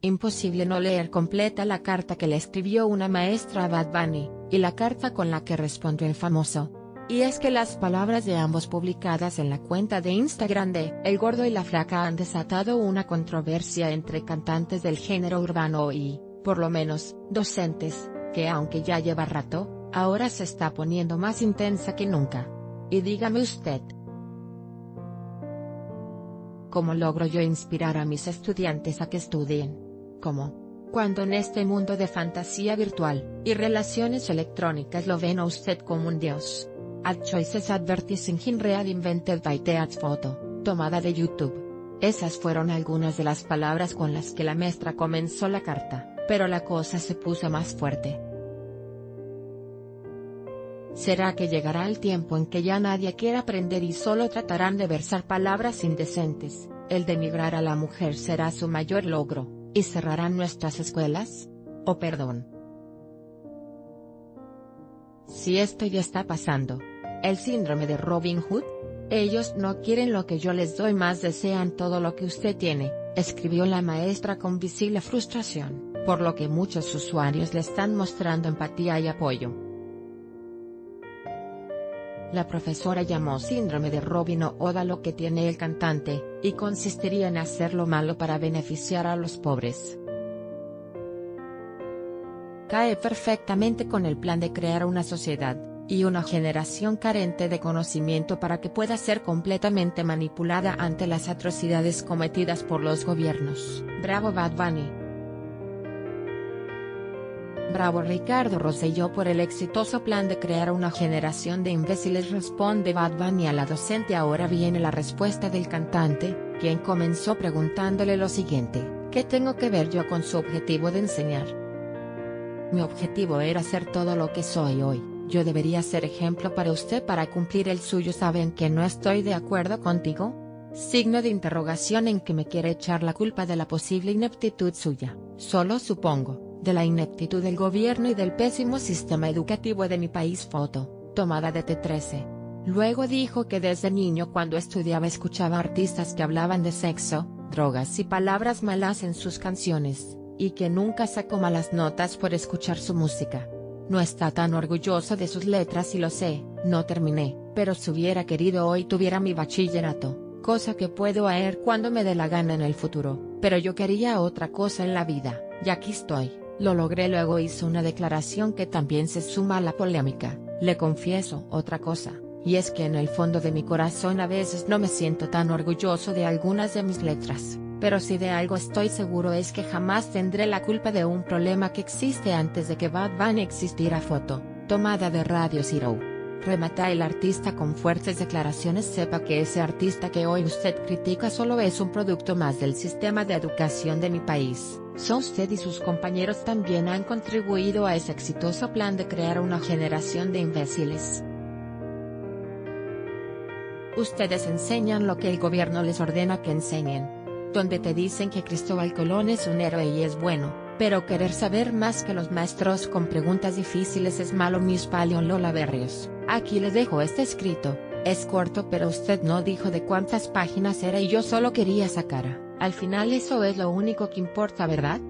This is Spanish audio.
Imposible no leer completa la carta que le escribió una maestra a Bad Bunny, y la carta con la que respondió el famoso. Y es que las palabras de ambos publicadas en la cuenta de Instagram de El Gordo y la Flaca han desatado una controversia entre cantantes del género urbano y, por lo menos, docentes, que aunque ya lleva rato, ahora se está poniendo más intensa que nunca. Y dígame usted, ¿cómo logro yo inspirar a mis estudiantes a que estudien? ¿Cómo? Cuando en este mundo de fantasía virtual y relaciones electrónicas lo ven a usted como un dios. Ad choices advertising in real invented by the ad photo, tomada de YouTube. Esas fueron algunas de las palabras con las que la maestra comenzó la carta, pero la cosa se puso más fuerte. ¿Será que llegará el tiempo en que ya nadie quiera aprender y solo tratarán de versar palabras indecentes? ¿El denigrar a la mujer será su mayor logro? ¿Y cerrarán nuestras escuelas? Oh, perdón. Si esto ya está pasando. ¿El síndrome de Robin Hood? Ellos no quieren lo que yo les doy, más desean todo lo que usted tiene, escribió la maestra con visible frustración, por lo que muchos usuarios le están mostrando empatía y apoyo. La profesora llamó síndrome de Robin Hood a lo que tiene el cantante, y consistiría en hacer lo malo para beneficiar a los pobres. Cae perfectamente con el plan de crear una sociedad, y una generación carente de conocimiento para que pueda ser completamente manipulada ante las atrocidades cometidas por los gobiernos. Bravo Bad Bunny. Bravo Ricardo Rosselló por el exitoso plan de crear una generación de imbéciles, responde Bad Bunny a la docente. Ahora viene la respuesta del cantante, quien comenzó preguntándole lo siguiente: ¿qué tengo que ver yo con su objetivo de enseñar? Mi objetivo era ser todo lo que soy hoy, yo debería ser ejemplo para usted para cumplir el suyo. ¿Saben que no estoy de acuerdo contigo? Signo de interrogación en que me quiere echar la culpa de la posible ineptitud suya, solo supongo, de la ineptitud del gobierno y del pésimo sistema educativo de mi país. Foto, tomada de T13. Luego dijo que desde niño cuando estudiaba escuchaba artistas que hablaban de sexo, drogas y palabras malas en sus canciones, y que nunca sacó malas notas por escuchar su música. No está tan orgulloso de sus letras y lo sé, no terminé, pero si hubiera querido hoy tuviera mi bachillerato, cosa que puedo hacer cuando me dé la gana en el futuro, pero yo quería otra cosa en la vida, y aquí estoy. Lo logré. Luego hizo una declaración que también se suma a la polémica: le confieso otra cosa, y es que en el fondo de mi corazón a veces no me siento tan orgulloso de algunas de mis letras, pero si de algo estoy seguro es que jamás tendré la culpa de un problema que existe antes de que Bad Bunny existiera. Foto, tomada de Radio Zero. Remata el artista con fuertes declaraciones: sepa que ese artista que hoy usted critica solo es un producto más del sistema de educación de mi país. So usted y sus compañeros también han contribuido a ese exitoso plan de crear una generación de imbéciles. Ustedes enseñan lo que el gobierno les ordena que enseñen. Donde te dicen que Cristóbal Colón es un héroe y es bueno, pero querer saber más que los maestros con preguntas difíciles es malo. Miss Palio Lola Berrios. Aquí les dejo este escrito, es corto pero usted no dijo de cuántas páginas era y yo solo quería sacar. Al final eso es lo único que importa, ¿verdad?